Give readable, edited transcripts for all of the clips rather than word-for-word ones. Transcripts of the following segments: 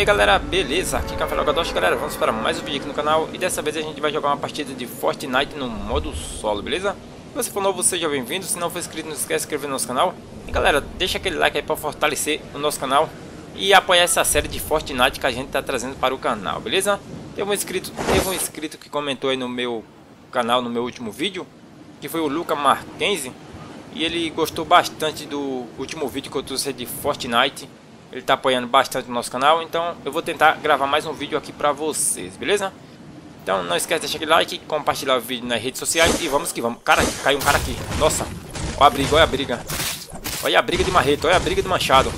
aí galera, beleza? Aqui é o Gadoxa, galera, vamos para mais um vídeo aqui no canal. E dessa vez a gente vai jogar uma partida de Fortnite no modo solo, beleza? Se você for novo, seja bem-vindo. Se não for inscrito, não esquece de se inscrever no nosso canal. E galera, deixa aquele like aí para fortalecer o nosso canal e apoiar essa série de Fortnite que a gente tá trazendo para o canal, beleza? Teve um inscrito que comentou aí no meu canal, no meu último vídeo, que foi o Lucas Marques. E ele gostou bastante do último vídeo que eu trouxe de Fortnite. Ele tá apoiando bastante o nosso canal, então eu vou tentar gravar mais um vídeo aqui pra vocês, beleza? Então não esquece de deixar aquele like, compartilhar o vídeo nas redes sociais e vamos que vamos. Cara, caiu um cara aqui, nossa, olha a briga, olha a briga. Olha a briga de marreta, olha a briga do machado.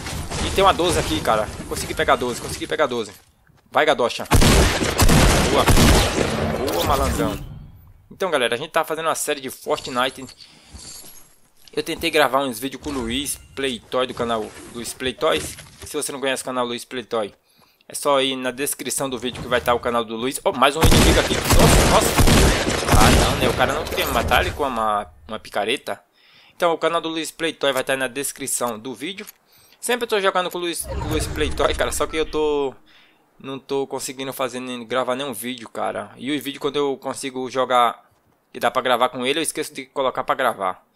E tem uma 12 aqui, cara, consegui pegar 12, consegui pegar 12. Vai, Gadoxa. Boa, boa, malandrão. Então galera, a gente tá fazendo uma série de Fortnite. Eu tentei gravar uns vídeos com o Luiz Playtoys do canal Luiz Playtoys. Se você não conhece o canal Luiz Playtoys, é só ir na descrição do vídeo que vai estar o canal do Luiz. Oh, mais um inimigo aqui. Nossa, nossa. Ah, não, né? O cara não quer me matar ele com uma picareta. Então, o canal do Luiz Playtoys vai estar na descrição do vídeo. Sempre eu tô jogando com o Luiz Playtoys, cara. Só que eu tô... não tô conseguindo fazer nem gravar nenhum vídeo, cara. E o vídeo, quando eu consigo jogar e dá pra gravar com ele, eu esqueço de colocar pra gravar.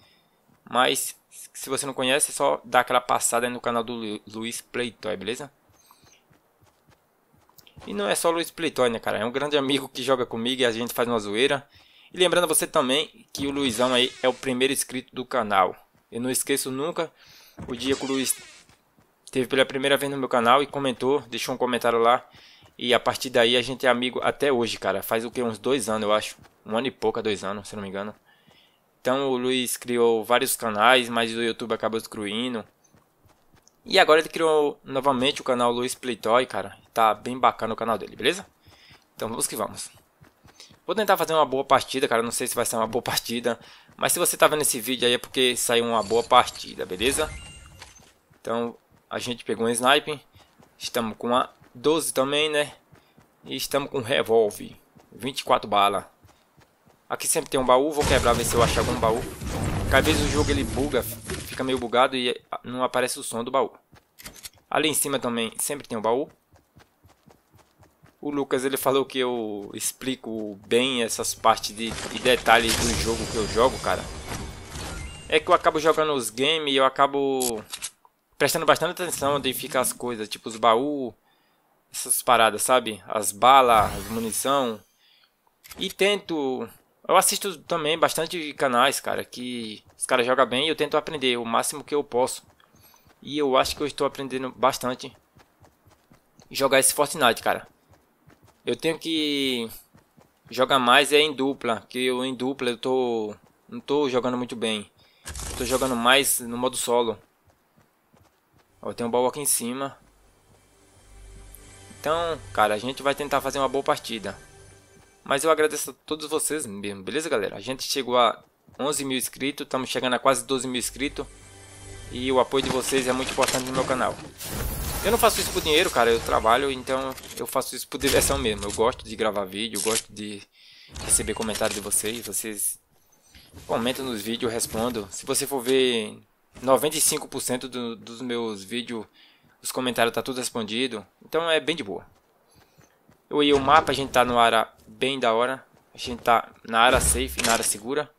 Mas, se você não conhece, é só dar aquela passada aí no canal do Luiz Playtoys, beleza? E não é só o Luiz Playtoys, né, cara? É um grande amigo que joga comigo e a gente faz uma zoeira. E lembrando a você também que o Luizão aí é o primeiro inscrito do canal. Eu não esqueço nunca o dia que o Luiz teve pela primeira vez no meu canal e comentou, deixou um comentário lá. E a partir daí a gente é amigo até hoje, cara. Faz o que? Uns 2 anos, eu acho. 1 ano e pouco a 2 anos, se não me engano. Então o Luiz criou vários canais, mas o YouTube acabou excluindo. E agora ele criou novamente o canal Luiz Playtoys, cara. Tá bem bacana o canal dele, beleza? Então vamos que vamos. Vou tentar fazer uma boa partida, cara. Não sei se vai ser uma boa partida. Mas se você tá vendo esse vídeo aí é porque saiu uma boa partida, beleza? Então a gente pegou um sniper. Estamos com a 12 também, né? E estamos com um revólver. 24 balas. Aqui sempre tem um baú, vou quebrar, ver se eu acho algum baú. Cada vez o jogo ele buga, fica meio bugado e não aparece o som do baú. Ali em cima também sempre tem um baú. O Lucas ele falou que eu explico bem essas partes de detalhes do jogo que eu jogo, cara. É que eu acabo jogando os games e eu acabo prestando bastante atenção onde fica as coisas, tipo os baús, essas paradas, sabe? As balas, as munição. E tento... eu assisto também bastante canais, cara, que os caras jogam bem e eu tento aprender o máximo que eu posso. E eu acho que eu estou aprendendo bastante jogar esse Fortnite, cara. Eu tenho que jogar mais é em dupla, que eu em dupla eu tô... não tô jogando muito bem. Eu tô jogando mais no modo solo. Ó, tem um baú aqui em cima. Então, cara, a gente vai tentar fazer uma boa partida. Mas eu agradeço a todos vocês mesmo, beleza galera? A gente chegou a 11 mil inscritos, estamos chegando a quase 12 mil inscritos. E o apoio de vocês é muito importante no meu canal. Eu não faço isso por dinheiro, cara, eu trabalho, então eu faço isso por diversão mesmo. Eu gosto de gravar vídeo, eu gosto de receber comentários de vocês. Vocês comentam nos vídeos, eu respondo. Se você for ver 95% dos meus vídeos, os comentários tá tudo respondido. Então é bem de boa. Eu e o mapa, a gente tá no área bem da hora. A gente tá na área safe, na área segura.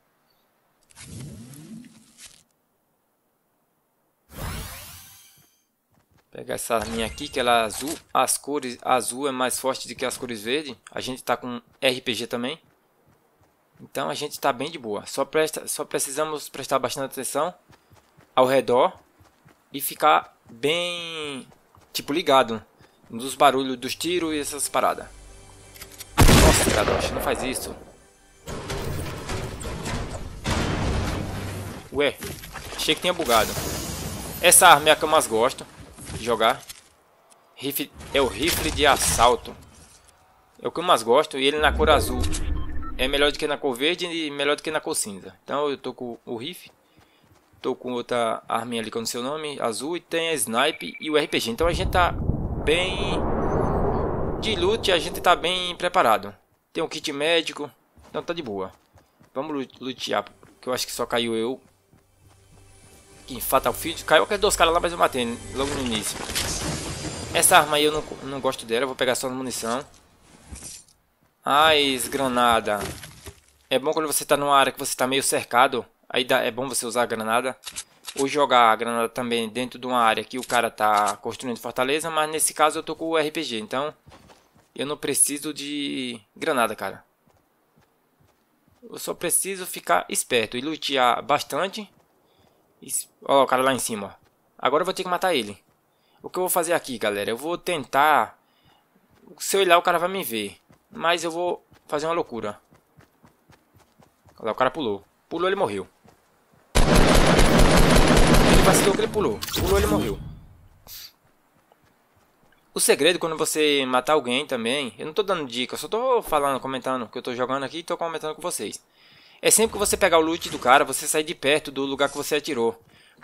Pega essa arminha aqui, que ela é azul. As cores azul é mais forte do que as cores verde. A gente tá com RPG também. Então a gente tá bem de boa. Só precisamos prestar bastante atenção ao redor. E ficar bem, tipo, ligado dos barulhos dos tiros e essas paradas. Nossa, Gadoxa, não faz isso. Ué, achei que tinha bugado. Essa arma é a que eu mais gosto de jogar. Rifle, é o rifle de assalto. É o que eu mais gosto. E ele na cor azul é melhor do que na cor verde e melhor do que na cor cinza. Então eu tô com o rifle. Tô com outra arminha ali que eu não sei o nome. Azul, e tem a snipe e o RPG. Então a gente tá... bem de loot, a gente tá bem preparado. Tem um kit médico, então tá de boa. Vamos lutear, que eu acho que só caiu eu. Que Fatal Field, caiu aqueles 2 caras lá, mas eu matei logo no início. Essa arma aí eu não gosto dela. Eu vou pegar só munição. Ai, granada. É bom quando você tá numa área que você tá meio cercado. Aí é bom você usar a granada. Ou jogar a granada também dentro de uma área que o cara tá construindo fortaleza. Mas nesse caso eu tô com o RPG. Então eu não preciso de granada, cara. Eu só preciso ficar esperto e lutear bastante. Ó, o cara lá em cima. Agora eu vou ter que matar ele. O que eu vou fazer aqui, galera? Eu vou tentar... Se eu olhar, o cara vai me ver. Mas eu vou fazer uma loucura. Olha lá, o cara pulou. Pulou, ele morreu. Ele vacilou que ele pulou. Pulou, ele morreu. O segredo quando você matar alguém também... Eu não tô dando dica, eu só tô falando, comentando que eu tô jogando aqui e tô comentando com vocês. É sempre que você pegar o loot do cara, você sair de perto do lugar que você atirou.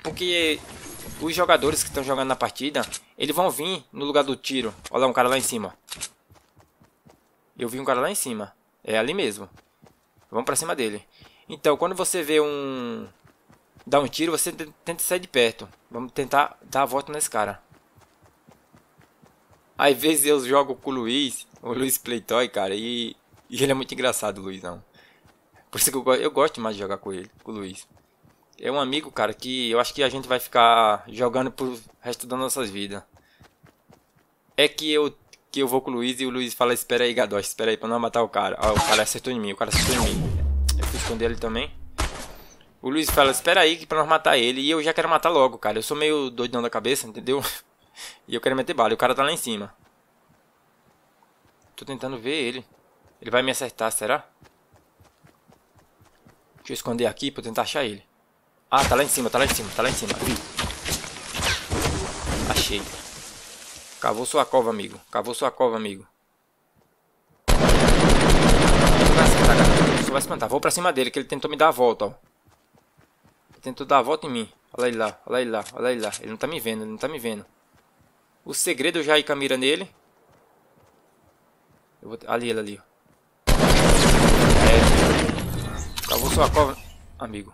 Porque os jogadores que estão jogando na partida, eles vão vir no lugar do tiro. Olha lá, um cara lá em cima. Eu vi um cara lá em cima. É ali mesmo. Vamos pra cima dele. Então, quando você vê um... Dá um tiro, você tenta sair de perto. Vamos tentar dar a volta nesse cara. Às vezes eu jogo com o Luiz Playtoy, cara, e ele é muito engraçado, o Luizão. Por isso que eu gosto mais de jogar com ele, com o Luiz. É um amigo, cara, que eu acho que a gente vai ficar jogando pro resto das nossas vidas. É que eu vou com o Luiz e o Luiz fala, espera aí, Gadoxa, espera aí pra não matar o cara. Ó, o cara acertou em mim, o cara acertou em mim. Eu fui esconder ele também. O Luiz fala, espera aí que pra nós matar ele. E eu já quero matar logo, cara. Eu sou meio doidão da cabeça, entendeu? E eu quero meter bala, e o cara tá lá em cima. Tô tentando ver ele. Ele vai me acertar, será? Deixa eu esconder aqui pra eu tentar achar ele. Ah, tá lá em cima, tá lá em cima, tá lá em cima. Achei. Cavou sua cova, amigo. Cavou sua cova, amigo. Você vai espantar. Vou pra cima dele, que ele tentou me dar a volta, ó. Ele tentou dar a volta em mim. Olha ele lá, olha ele lá, olha ele lá. Ele não tá me vendo, ele não tá me vendo. O segredo eu já ir com a mira nele. Eu vou... Ali, ele ali. É. Cavou sua cova, amigo.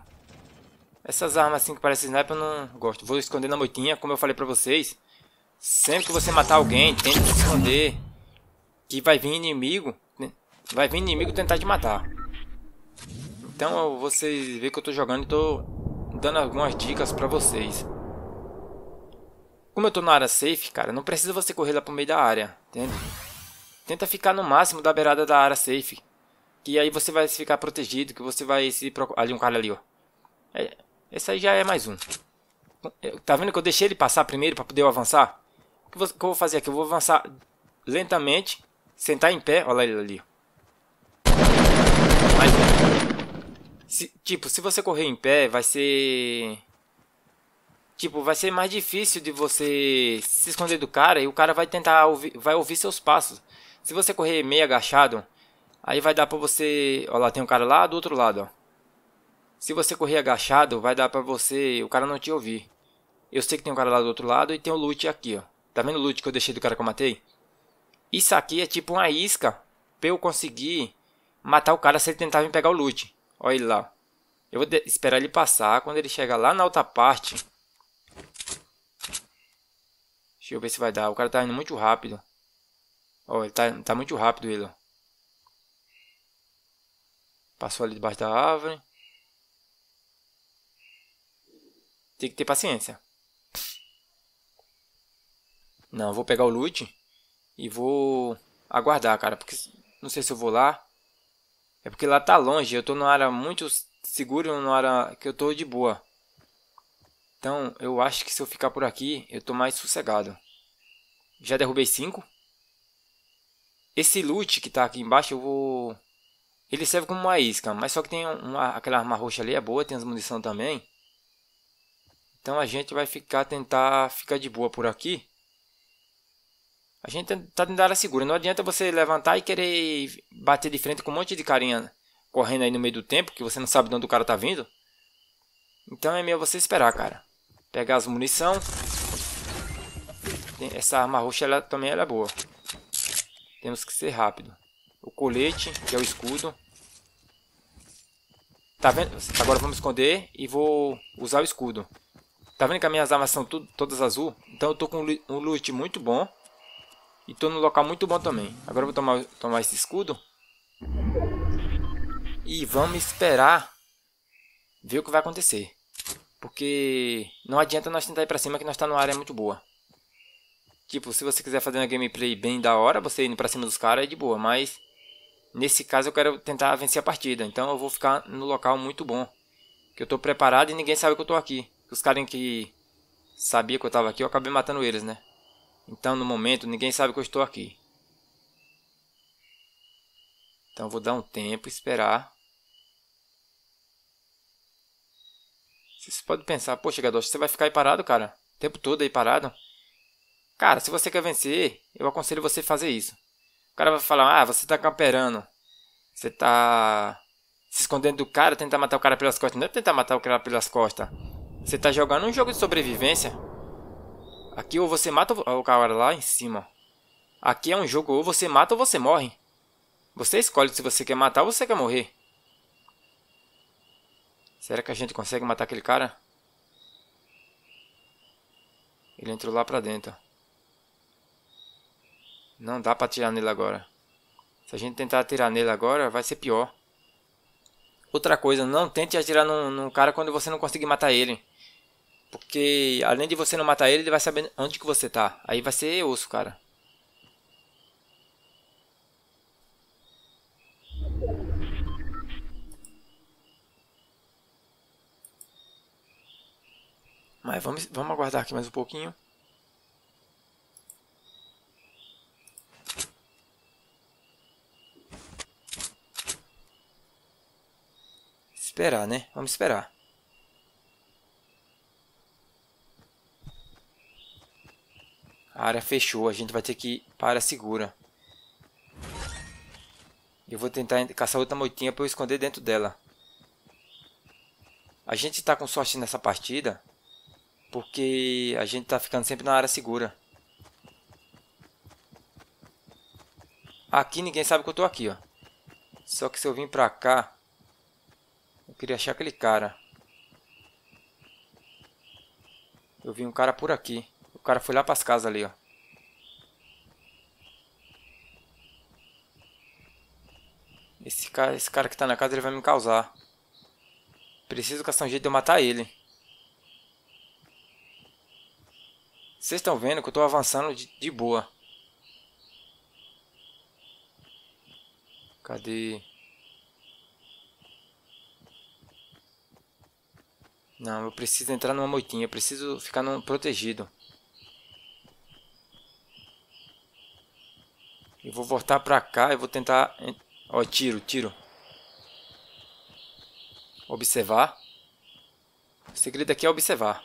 Essas armas assim que parecem sniper eu não gosto. Vou esconder na moitinha, como eu falei pra vocês. Sempre que você matar alguém, tente se esconder. Que vai vir inimigo. Vai vir inimigo tentar te matar. Então vocês veem que eu tô jogando e tô dando algumas dicas pra vocês. Como eu tô na área safe, cara, não precisa você correr lá pro meio da área, entende? Tenta ficar no máximo da beirada da área safe. Que aí você vai ficar protegido, que você vai se procurar... Ali, um cara ali, ó. É, esse aí já é mais um. Tá vendo que eu deixei ele passar primeiro pra poder eu avançar? O que eu vou fazer aqui? Eu vou avançar lentamente, sentar em pé. Olha lá ele ali. Mais um. Se você correr em pé, vai ser... Tipo, vai ser mais difícil de você se esconder do cara e o cara vai tentar ouvir seus passos. Se você correr meio agachado, aí vai dar pra você... Olha lá, tem um cara lá do outro lado, ó. Se você correr agachado, vai dar pra você... O cara não te ouvir. Eu sei que tem um cara lá do outro lado e tem o loot aqui, ó. Tá vendo o loot que eu deixei do cara que eu matei? Isso aqui é tipo uma isca pra eu conseguir matar o cara se ele tentar me pegar o loot. Olha ele lá. Eu vou esperar ele passar. Quando ele chegar lá na outra parte... Deixa eu ver se vai dar. O cara tá indo muito rápido. Ó, ele tá muito rápido ele, ó. Passou ali debaixo da árvore. Tem que ter paciência. Não, eu vou pegar o loot e vou aguardar, cara, porque não sei se eu vou lá. É porque lá tá longe, eu tô numa área muito segura, numa área que eu tô de boa. Então, eu acho que se eu ficar por aqui, eu tô mais sossegado. Já derrubei 5. Esse loot que tá aqui embaixo, eu vou... Ele serve como uma isca, mas só que tem aquela arma roxa ali, é boa, tem as munição também. Então a gente vai tentar ficar de boa por aqui. A gente tá dentro da área segura, não adianta você levantar e querer bater de frente com um monte de carinha correndo aí no meio do tempo, que você não sabe de onde o cara tá vindo. Então é melhor você esperar, cara. Pegar as munição. Essa arma roxa ela, também ela é boa. Temos que ser rápido. O colete, que é o escudo. Tá vendo? Agora vamos esconder e vou usar o escudo. Tá vendo que as minhas armas são todas azul? Então eu tô com um loot muito bom. E tô num local muito bom também. Agora eu vou tomar esse escudo. E vamos esperar ver o que vai acontecer. Porque não adianta nós tentar ir pra cima que nós tá numa área muito boa. Tipo, se você quiser fazer uma gameplay bem da hora, você indo pra cima dos caras é de boa. Mas nesse caso eu quero tentar vencer a partida. Então eu vou ficar no local muito bom. Que eu tô preparado e ninguém sabe que eu tô aqui. Os caras que sabiam que eu tava aqui, eu acabei matando eles, né? Então no momento ninguém sabe que eu estou aqui. Então eu vou dar um tempo, esperar. Vocês podem pensar, poxa, Gadoxa, você vai ficar aí parado, cara? O tempo todo aí parado? Cara, se você quer vencer, eu aconselho você a fazer isso. O cara vai falar, ah, você tá camperando. Você tá se escondendo do cara, tentar matar o cara pelas costas. Não é tentar matar o cara pelas costas. Você tá jogando um jogo de sobrevivência. Aqui ou você mata o cara lá em cima. Aqui é um jogo ou você mata ou você morre. Você escolhe se você quer matar ou você quer morrer. Será que a gente consegue matar aquele cara? Ele entrou lá pra dentro. Não dá pra atirar nele agora. Se a gente tentar atirar nele agora, vai ser pior. Outra coisa, não tente atirar num cara quando você não conseguir matar ele. Porque além de você não matar ele, ele vai saber onde que você tá. Aí vai ser osso, cara. Mas vamos aguardar aqui mais um pouquinho. Esperar, né? Vamos esperar. A área fechou. A gente vai ter que ir para a segura. Eu vou tentar caçar outra moitinha para eu esconder dentro dela. A gente tá com sorte nessa partida. Porque a gente tá ficando sempre na área segura. Aqui ninguém sabe que eu tô aqui, ó. Só que se eu vim pra cá, eu queria achar aquele cara. Eu vi um cara por aqui. O cara foi lá pras casas ali, ó. Esse cara que tá na casa, ele vai me causar. Preciso caçar um jeito de eu matar ele. Vocês estão vendo que eu estou avançando de boa. Cadê? Não, eu preciso entrar numa moitinha. Eu preciso ficar protegido. Eu vou voltar pra cá. Eu vou tentar... Ó, tiro. Observar. O segredo aqui é observar.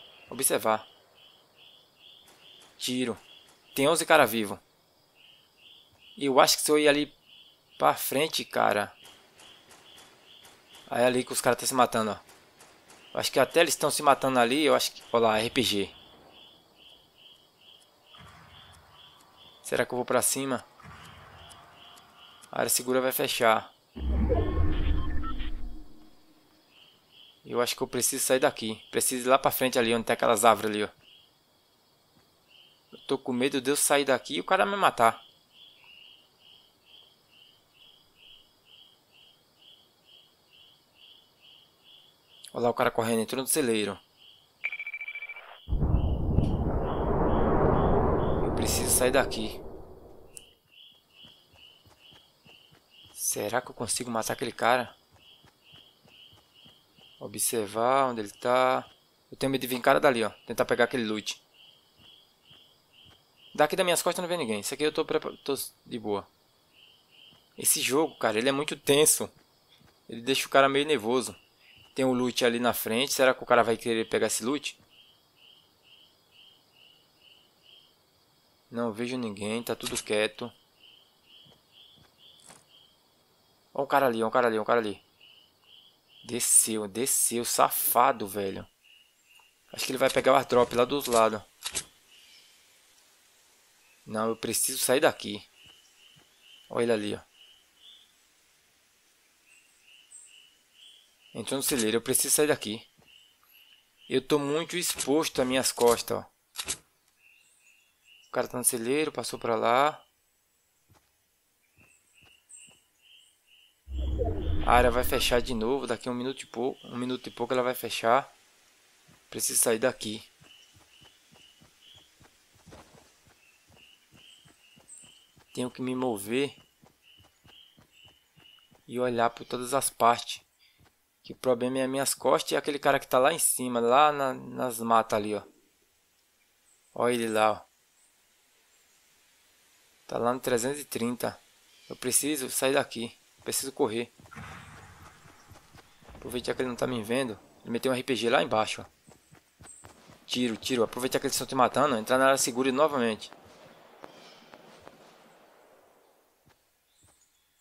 Tiro. Tem 11 caras vivos. E eu acho que se eu ir ali pra frente, cara. Aí é ali que os caras estão se matando, ó. Eu acho que até eles estão se matando ali. Eu acho que... Olha lá, RPG. Será que eu vou pra cima? A área segura vai fechar. Eu acho que eu preciso sair daqui. Preciso ir lá pra frente ali, onde tem aquelas árvores ali, ó. Tô com medo de eu sair daqui e o cara me matar. Olha lá o cara correndo, entrou no celeiro. Eu preciso sair daqui. Será que eu consigo matar aquele cara? Observar onde ele tá. Eu tenho medo de vir cara dali, ó. Tentar pegar aquele loot. Daqui das minhas costas não vê ninguém. Isso aqui eu tô de boa. Esse jogo, cara, ele é muito tenso. Ele deixa o cara meio nervoso. Tem um loot ali na frente. Será que o cara vai querer pegar esse loot? Não vejo ninguém. Tá tudo quieto. Ó o cara ali, ó o cara ali. Desceu. Safado, velho. Acho que ele vai pegar o airdrop lá do outro lado. Não, eu preciso sair daqui. Olha ele ali, ó. Entrou no celeiro, eu preciso sair daqui. Eu tô muito exposto às minhas costas, ó. O cara tá no celeiro, passou pra lá. A área vai fechar de novo. Daqui um minuto e pouco ela vai fechar. Preciso sair daqui. Tenho que me mover e olhar por todas as partes. Que o problema é as minhas costas e aquele cara que tá lá em cima, lá nas matas ali, ó. Olha ele lá, ó. Tá lá no 330. Eu preciso sair daqui. Preciso correr. Aproveitar que ele não tá me vendo. Ele meteu um RPG lá embaixo, ó. Tiro. Aproveitar que eles estão te matando. Entrar na área segura novamente.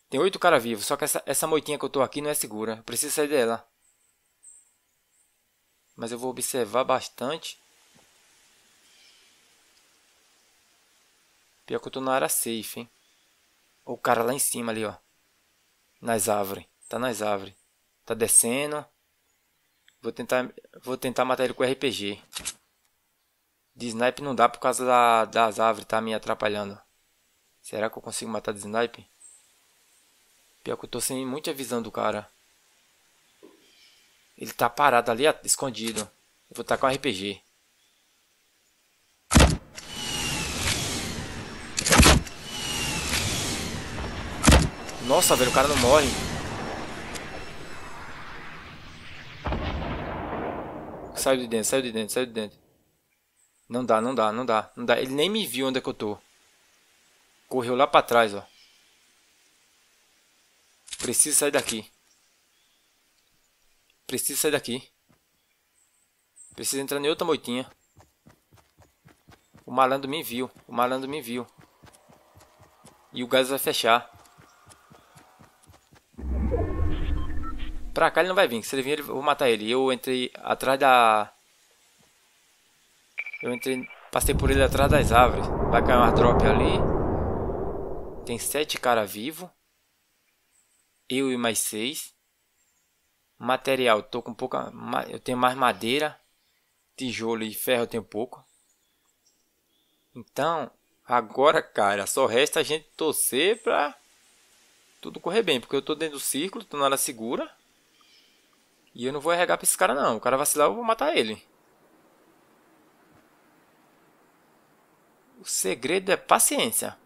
Tem 8 caras vivos, só que essa moitinha que eu tô aqui não é segura. Eu preciso sair dela. Mas eu vou observar bastante. Pior que eu tô na área safe, hein. O cara lá em cima ali, ó. Nas árvores. Tá nas árvores. Tá descendo. Vou tentar matar ele com RPG. De snipe não dá por causa das árvores, tá me atrapalhando. Será que eu consigo matar de snipe? Pior que eu tô sem muita visão do cara. Ele tá parado ali, escondido. Eu vou tacar um RPG. Nossa, velho, o cara não morre. Saiu de dentro. Não dá. Ele nem me viu onde é que eu tô. Correu lá pra trás, ó. Preciso sair daqui. Preciso entrar em outra moitinha. O malandro me viu. E o gás vai fechar. Pra cá ele não vai vir. Se ele vir, eu vou matar ele. Eu entrei atrás da... Passei por ele atrás das árvores. Vai cair uma drop ali. Tem 7 caras vivos. Eu e mais 6. Material, tô com pouca. Eu tenho mais madeira, tijolo e ferro eu tenho pouco. Então, agora, cara, só resta a gente torcer pra tudo correr bem. Porque eu tô dentro do círculo, tô na área segura. E eu não vou arregar pra esse cara não. O cara vacilar, eu vou matar ele. O segredo é paciência.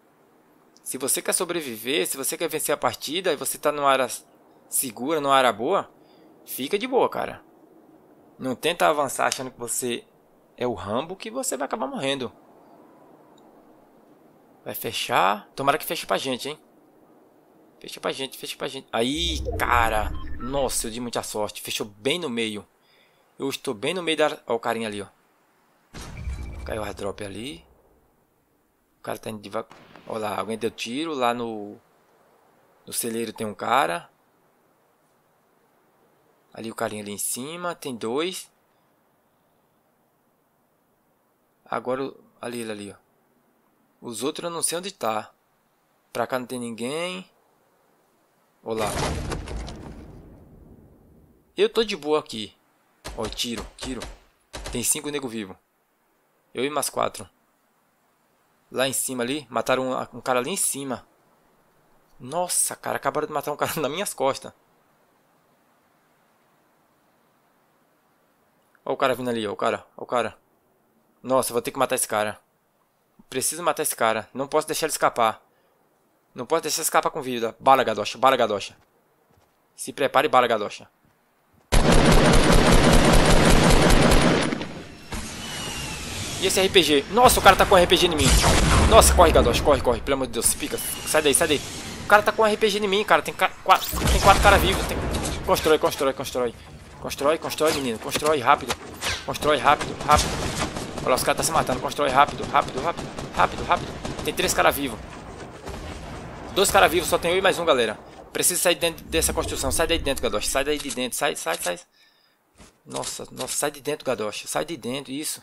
Se você quer sobreviver, se você quer vencer a partida e você tá numa área segura, numa área boa, fica de boa, cara. Não tenta avançar achando que você é o Rambo, que você vai acabar morrendo. Vai fechar. Tomara que feche pra gente, hein? Fecha pra gente. Aí, cara. Nossa, eu dei muita sorte. Fechou bem no meio. Eu estou bem no meio da... Ó o carinha ali, ó. Caiu o airdrop ali. O cara tá indo devagar. Olha lá, alguém deu tiro, lá no celeiro tem um cara. Ali o carinha ali em cima, tem 2. Agora, ali, ó. Os outros eu não sei onde tá. Pra cá não tem ninguém. Olha lá. Eu tô de boa aqui. Ó, tiro. Tem 5 nego vivo. Eu e mais 4. Lá em cima ali, mataram um cara ali em cima. Nossa, cara, acabaram de matar um cara nas minhas costas. Olha o cara vindo ali, olha o cara. Nossa, vou ter que matar esse cara. Preciso matar esse cara, não posso deixar ele escapar. Não posso deixar ele escapar com vida. Bala, Gadoxa, se prepare, bala, Gadoxa. E esse RPG? Nossa, o cara tá com RPG em mim. Nossa, corre, Gadoxa, corre. Pelo amor de Deus, fica. Sai daí. O cara tá com RPG em mim, cara. Tem quatro caras vivos. Tem... Constrói, menino. Constrói rápido. Olha lá, os caras tá se matando. Constrói rápido. Tem 3 caras vivos. 2 caras vivos, só tem eu e mais um, galera. Preciso sair dentro dessa construção. Sai daí de dentro, Gadoxa. Sai daí de dentro. Nossa, sai de dentro, Gadoxa. Sai de dentro, isso.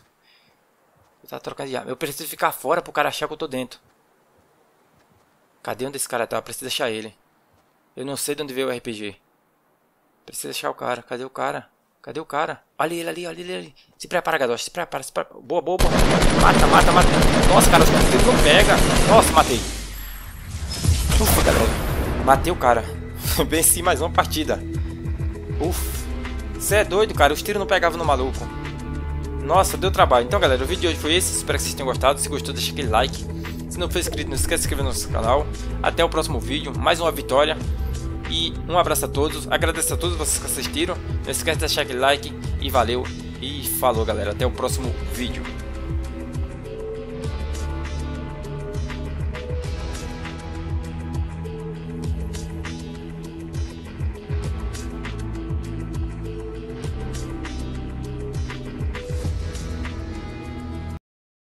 Tá trocando de arma. Eu preciso ficar fora pro cara achar que eu tô dentro. Cadê onde esse cara tá? Eu preciso achar ele. Eu não sei de onde veio o RPG. Preciso achar o cara. Cadê o cara? Olha ele ali. Se prepara, Gadoxa. Se prepara. Boa. Mata. Nossa, cara, os caras não pegam. Nossa, matei. Ufa, galera. Matei o cara. Venci mais uma partida. Uff. Cê é doido, cara. Os tiros não pegavam no maluco. Nossa, deu trabalho. Então, galera, o vídeo de hoje foi esse. Espero que vocês tenham gostado. Se gostou, deixa aquele like. Se não for inscrito, não esquece de se inscrever no nosso canal. Até o próximo vídeo. Mais uma vitória. E um abraço a todos. Agradeço a todos vocês que assistiram. Não esquece de deixar aquele like. E valeu. E falou, galera. Até o próximo vídeo.